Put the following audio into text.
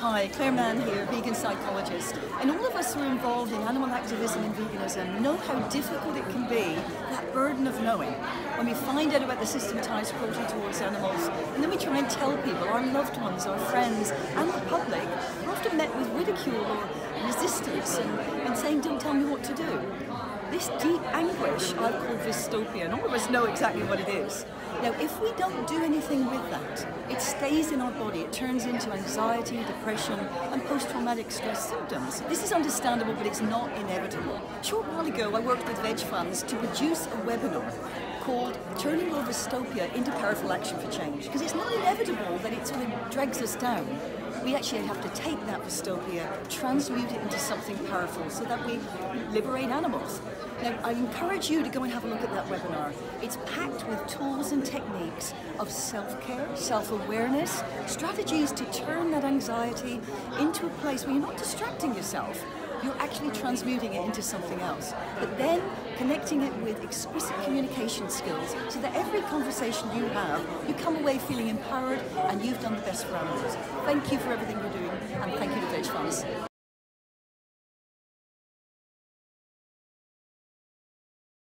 Hi, Claire Mann here, vegan psychologist. And all of us who are involved in animal activism and veganism know how difficult it can be, that burden of knowing. When we find out about the systematized cruelty towards animals, and then we try and tell people, our loved ones, our friends, and the public, we're often met with ridicule or resistance and saying, don't tell me what to do. This deep anguish I've called Vystopia, and all of us know exactly what it is. Now, if we don't do anything with that, it stays in our body. It turns into anxiety, depression, and post-traumatic stress symptoms. This is understandable, but it's not inevitable. A short while ago, I worked with Veg Funds to produce a webinar called Turning Your Vystopia into Powerful Action for Change, because it's not inevitable that it sort of drags us down. We actually have to take that dystopia, transmute it into something powerful so that we liberate animals. Now, I encourage you to go and have a look at that webinar. It's packed with tools and techniques of self-care, self-awareness, strategies to turn that anxiety into a place where you're not distracting yourself. You're actually transmuting it into something else, but then connecting it with explicit communication skills so that every conversation you have, you come away feeling empowered and you've done the best for animals. Thank you for everything you're doing, and thank you to Veg Funds.